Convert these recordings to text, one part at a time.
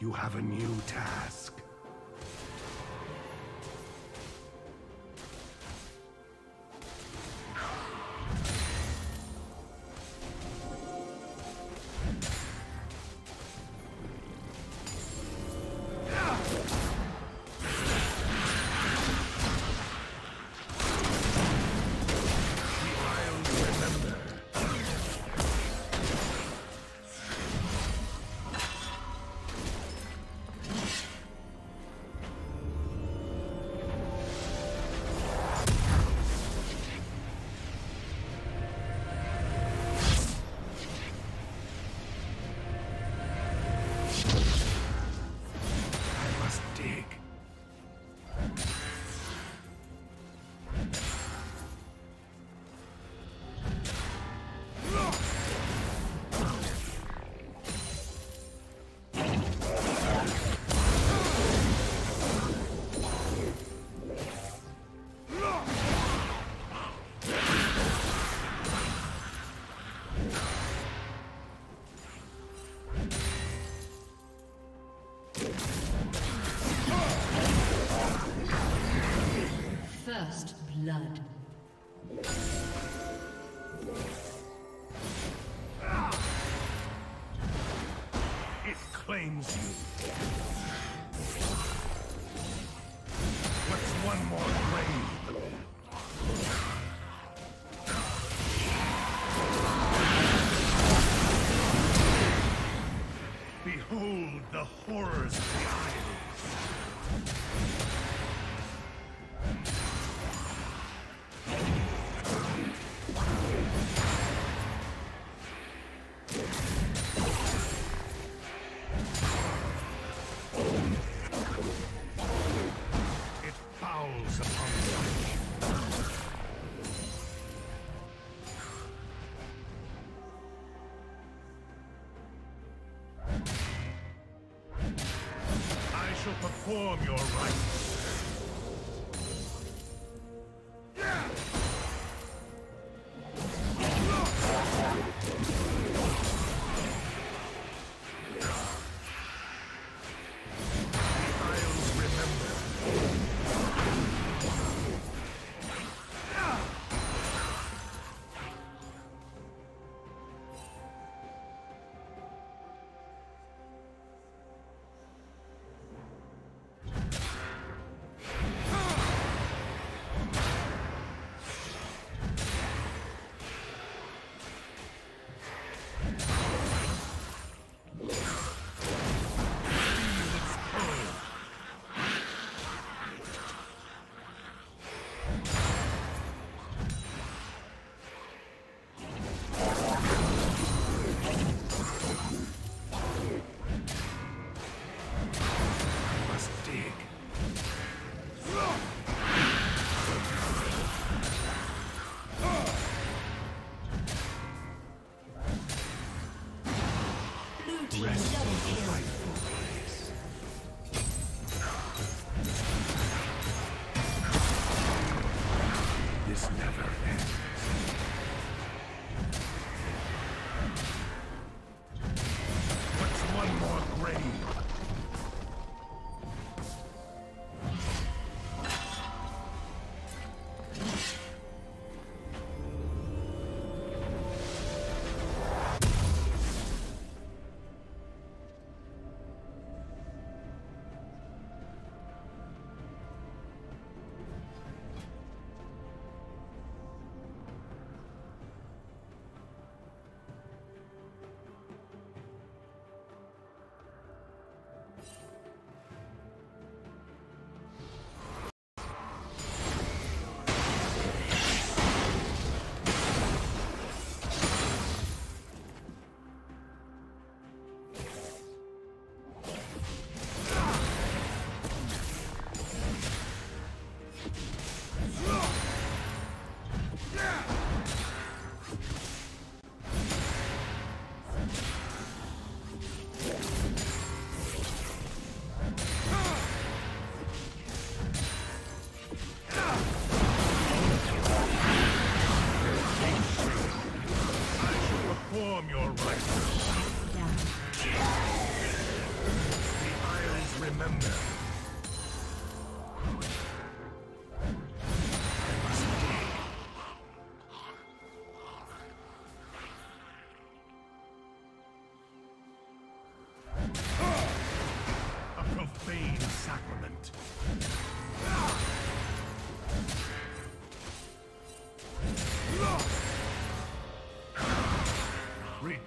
You have a new task. First blood. It claims you. What's one more grave? Behold the horrors of the islands! Perform your rites.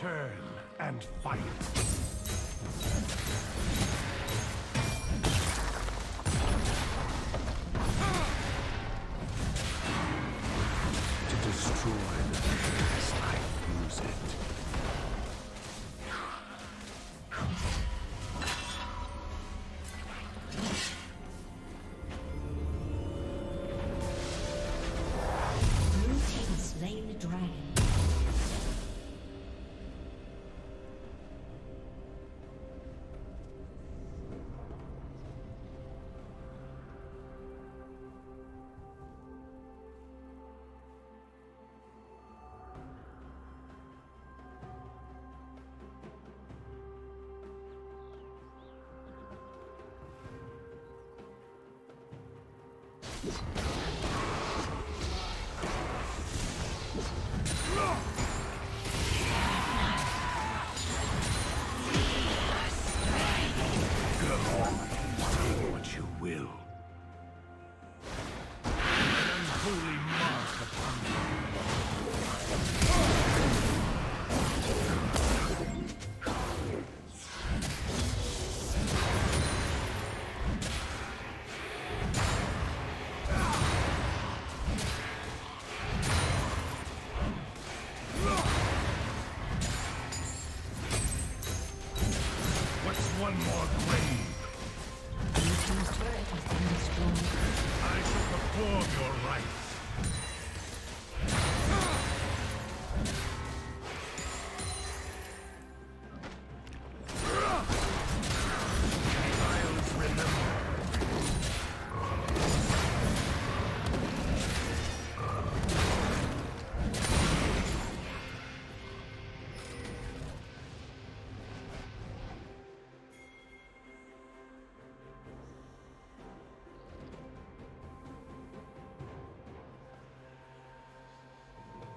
Turn and fight. To destroy the past, I use it. one more grave. I shall perform your rites.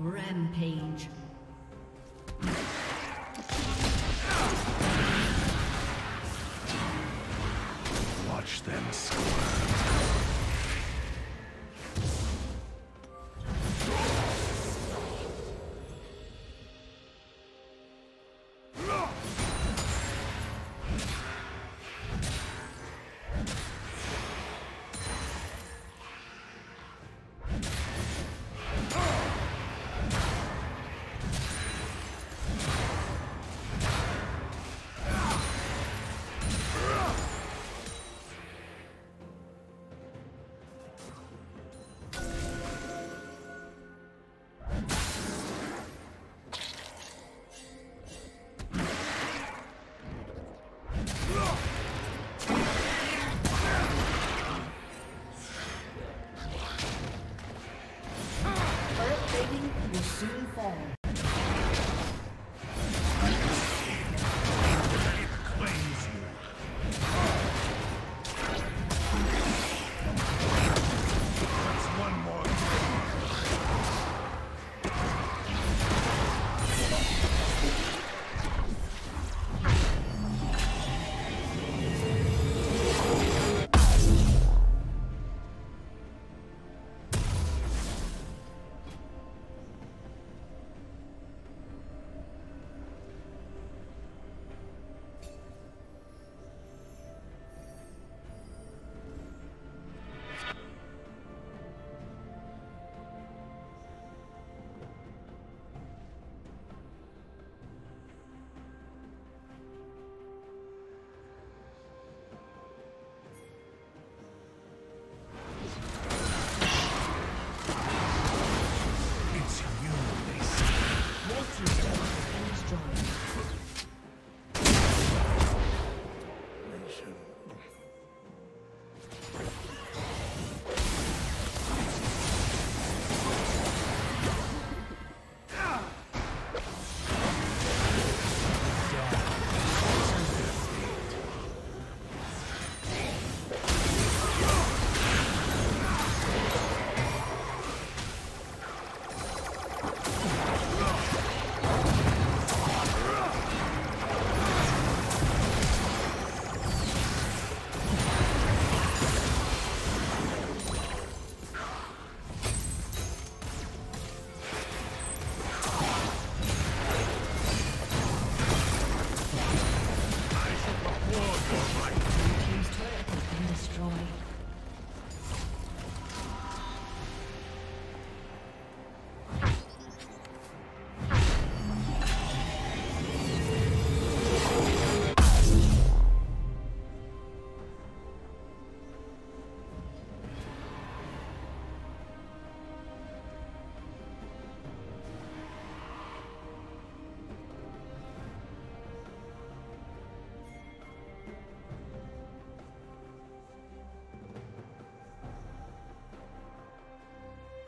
Rampage. Watch them squirm.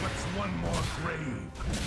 What's one more grave?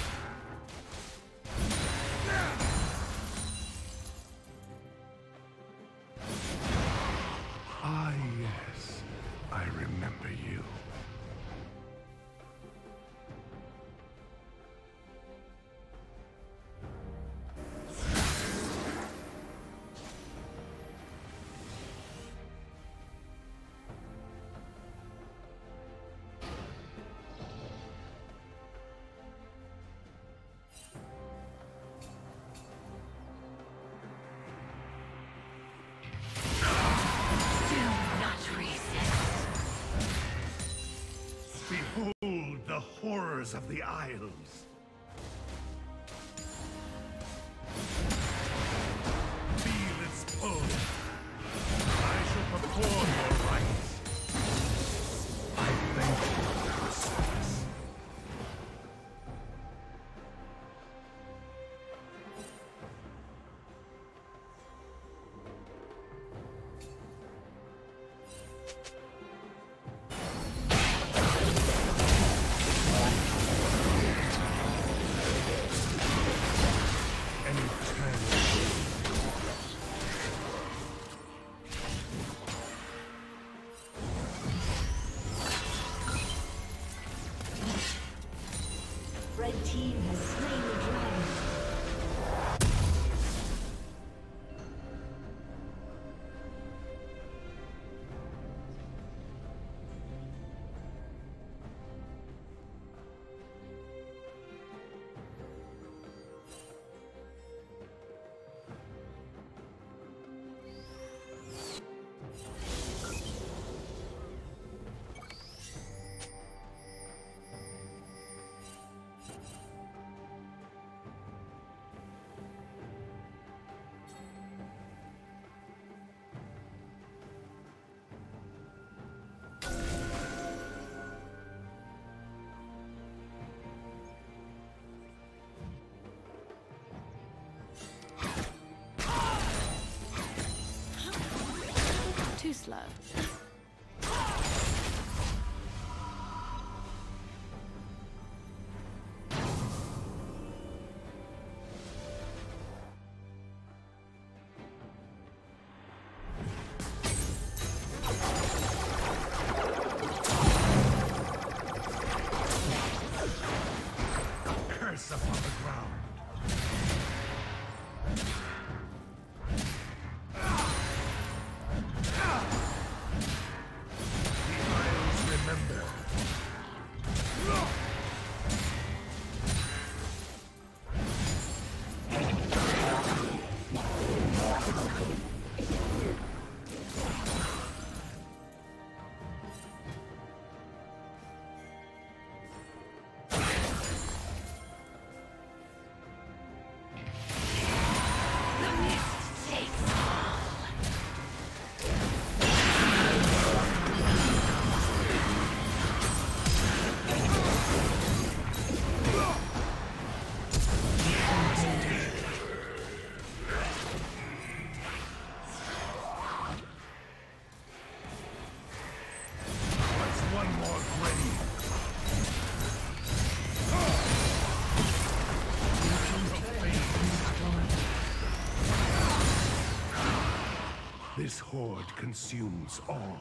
Horrors of the Isles. Feel its pull. I shall perform your rites. I thank you for your service. Too slow. Curse upon the ground. This horde consumes all.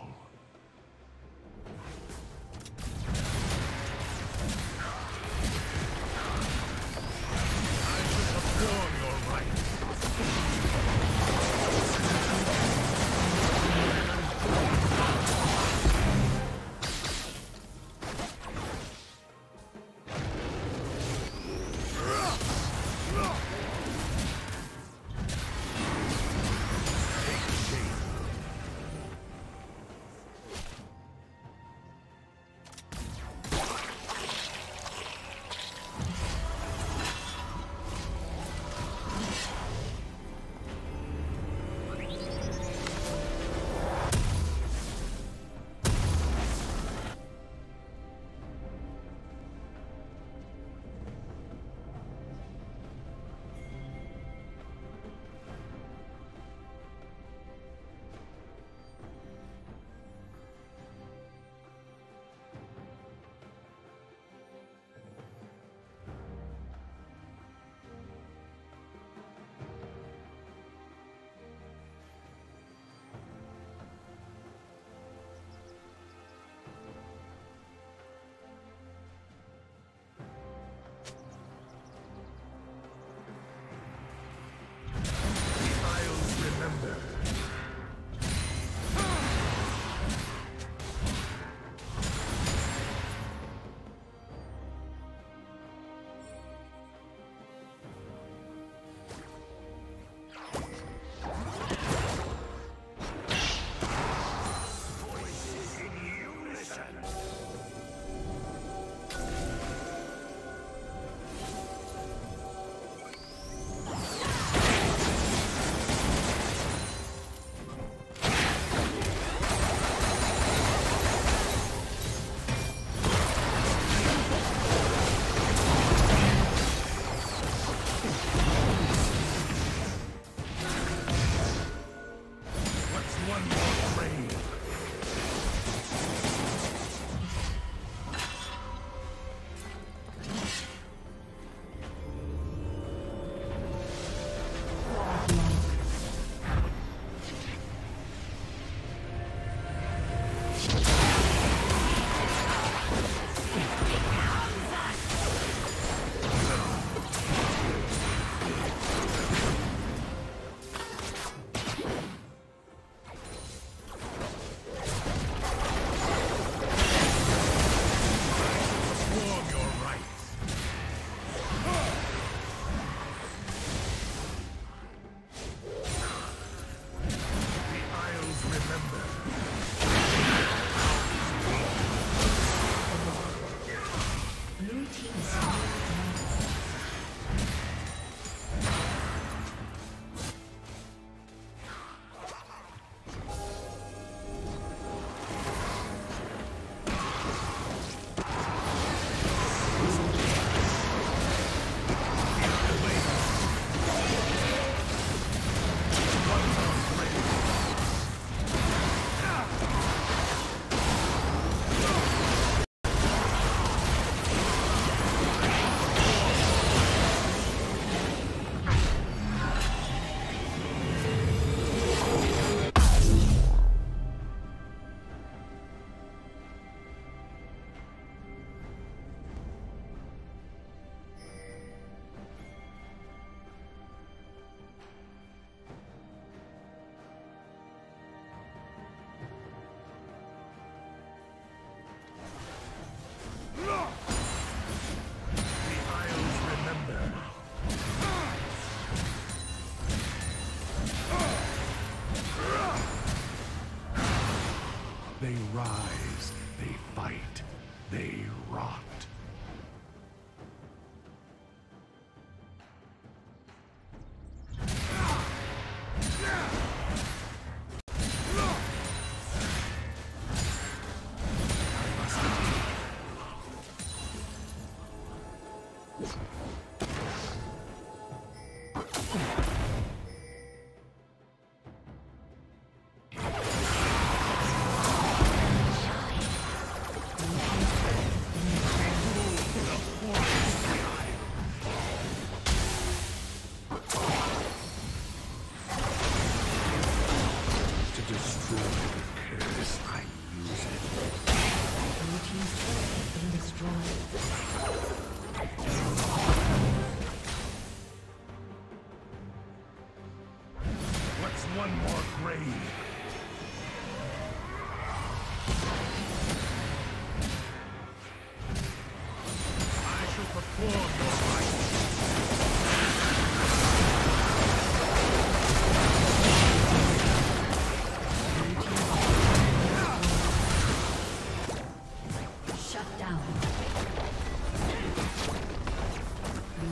down. Blue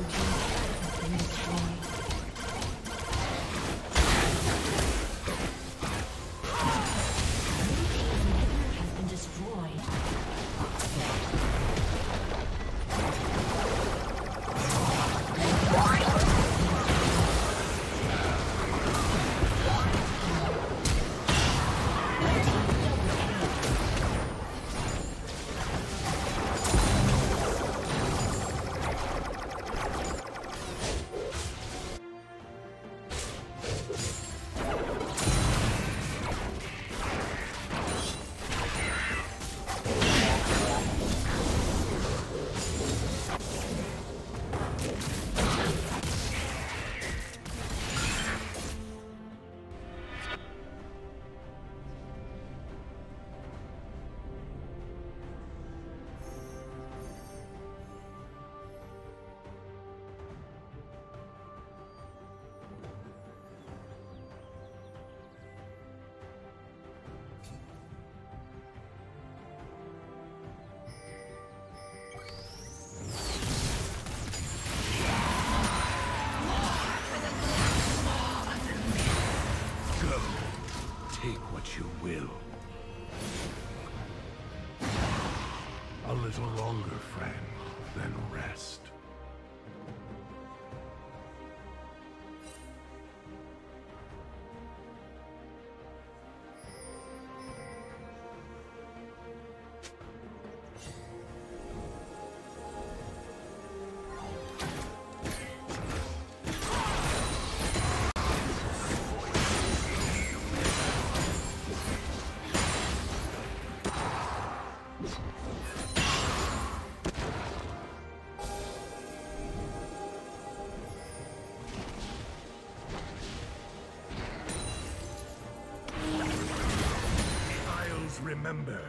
team has been destroyed. Remember.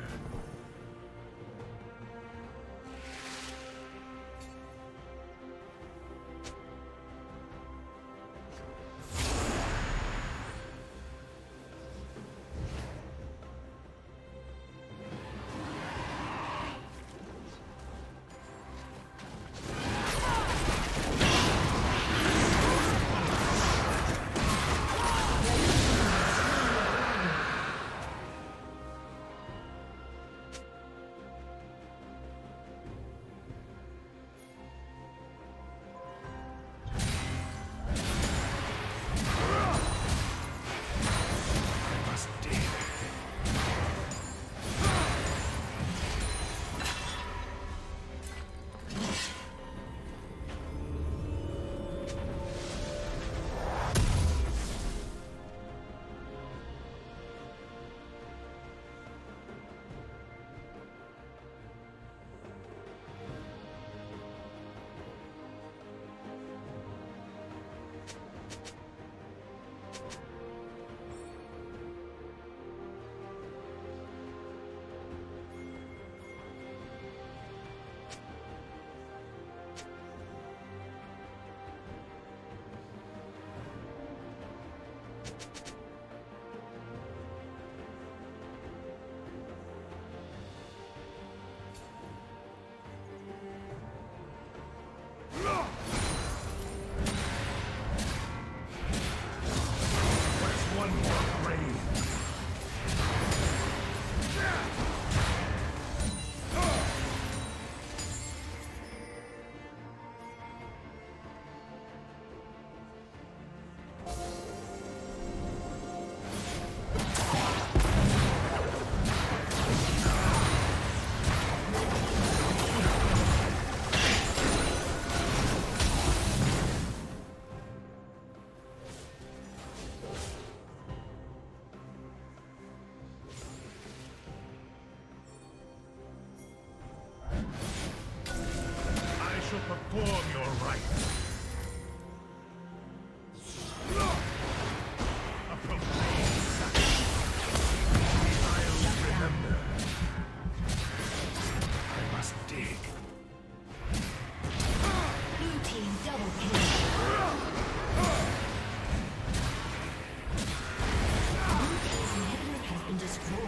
Destroyed.